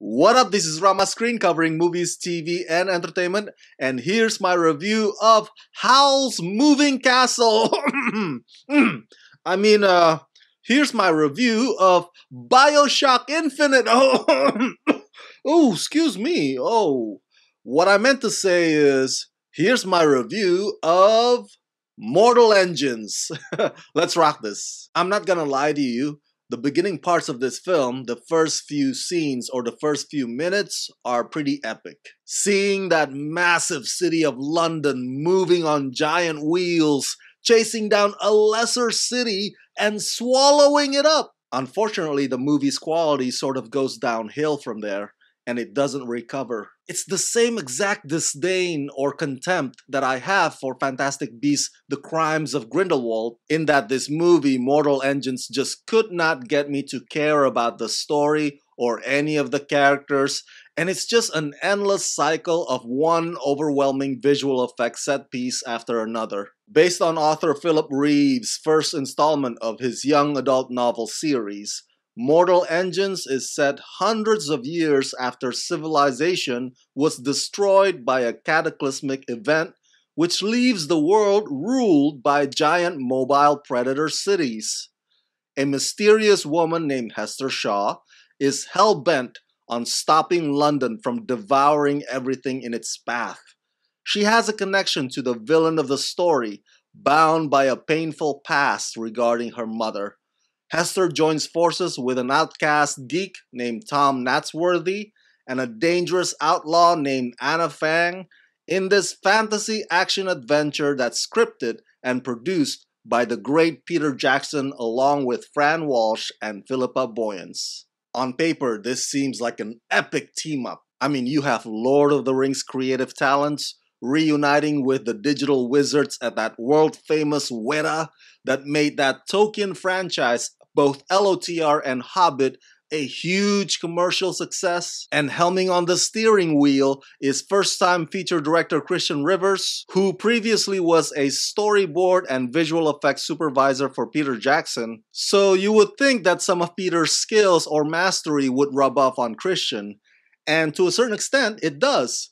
What up, this is Rama Screen, covering movies, TV, and entertainment, and here's my review of Howl's Moving Castle. Here's my review of Bioshock Infinite. Oh, excuse me. Oh, what I meant to say is, here's my review of Mortal Engines. Let's rock this. I'm not gonna lie to you. The beginning parts of this film, the first few scenes or the first few minutes, are pretty epic. Seeing that massive city of London moving on giant wheels, chasing down a lesser city and swallowing it up. Unfortunately, the movie's quality sort of goes downhill from there, and it doesn't recover. It's the same exact disdain or contempt that I have for Fantastic Beasts The Crimes of Grindelwald, in that this movie, Mortal Engines, just could not get me to care about the story or any of the characters, and it's just an endless cycle of one overwhelming visual effect set piece after another. Based on author Philip Reeve's first installment of his young adult novel series, Mortal Engines is set hundreds of years after civilization was destroyed by a cataclysmic event, which leaves the world ruled by giant mobile predator cities. A mysterious woman named Hester Shaw is hell-bent on stopping London from devouring everything in its path. She has a connection to the villain of the story, bound by a painful past regarding her mother. Hester joins forces with an outcast geek named Tom Natsworthy and a dangerous outlaw named Anna Fang in this fantasy action adventure that's scripted and produced by the great Peter Jackson along with Fran Walsh and Philippa Boyens. On paper, this seems like an epic team-up. I mean, you have Lord of the Rings creative talents reuniting with the digital wizards at that world-famous Weta that made that Tolkien franchise, both LOTR and Hobbit, a huge commercial success. And helming on the steering wheel is first-time feature director Christian Rivers, who previously was a storyboard and visual effects supervisor for Peter Jackson. So you would think that some of Peter's skills or mastery would rub off on Christian, and to a certain extent, it does.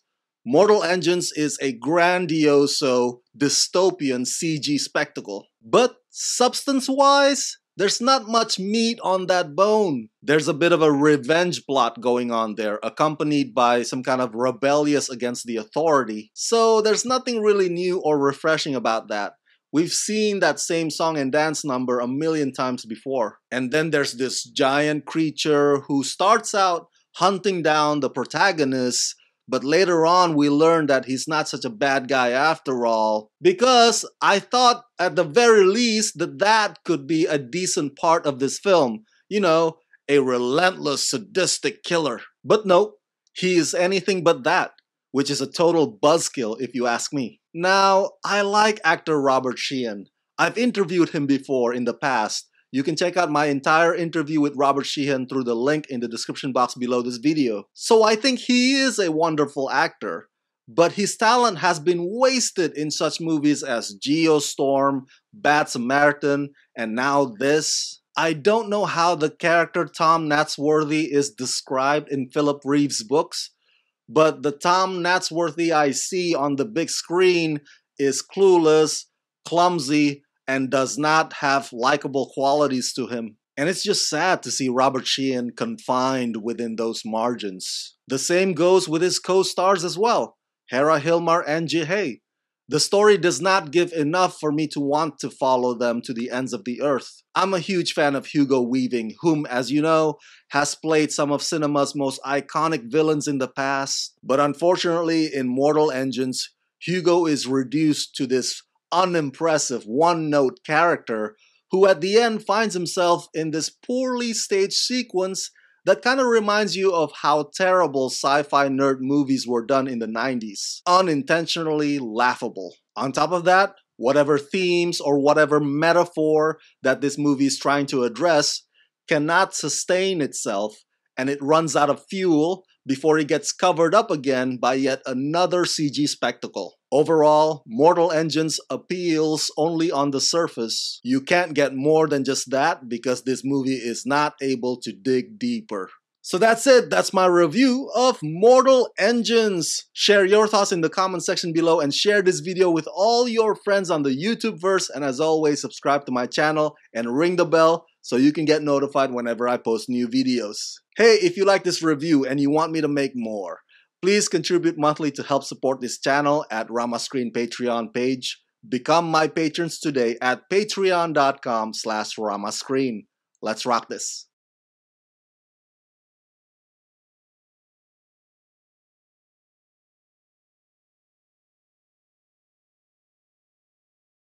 Mortal Engines is a grandiose, dystopian CG spectacle. But substance-wise, there's not much meat on that bone. There's a bit of a revenge plot going on there, accompanied by some kind of rebellion against the authority. So there's nothing really new or refreshing about that. We've seen that same song and dance number a million times before. And then there's this giant creature who starts out hunting down the protagonist, but later on, we learn that he's not such a bad guy after all, because I thought at the very least that that could be a decent part of this film. You know, a relentless, sadistic killer. But no, he is anything but that, which is a total buzzkill if you ask me. Now, I like actor Robert Sheehan. I've interviewed him before in the past. You can check out my entire interview with Robert Sheehan through the link in the description box below this video. So I think he is a wonderful actor, but his talent has been wasted in such movies as Geostorm, Bad Samaritan, and now this. I don't know how the character Tom Natsworthy is described in Philip Reeve's books, but the Tom Natsworthy I see on the big screen is clueless, clumsy, and does not have likable qualities to him. And it's just sad to see Robert Sheehan confined within those margins. The same goes with his co-stars as well, Hera Hilmar and Jihae. The story does not give enough for me to want to follow them to the ends of the earth. I'm a huge fan of Hugo Weaving, whom, as you know, has played some of cinema's most iconic villains in the past. But unfortunately, in Mortal Engines, Hugo is reduced to this unimpressive, one-note character who at the end finds himself in this poorly staged sequence that kind of reminds you of how terrible sci-fi nerd movies were done in the 90s. Unintentionally laughable. On top of that, whatever themes or whatever metaphor that this movie is trying to address cannot sustain itself, and it runs out of fuel before it gets covered up again by yet another CG spectacle. Overall, Mortal Engines appeals only on the surface. You can't get more than just that because this movie is not able to dig deeper. So that's it. That's my review of Mortal Engines. Share your thoughts in the comment section below and share this video with all your friends on the YouTubeverse. And as always, subscribe to my channel and ring the bell so you can get notified whenever I post new videos. Hey, if you like this review and you want me to make more, please contribute monthly to help support this channel at Rama Screen Patreon page. Become my patrons today at patreon.com/ramascreen. Let's rock this.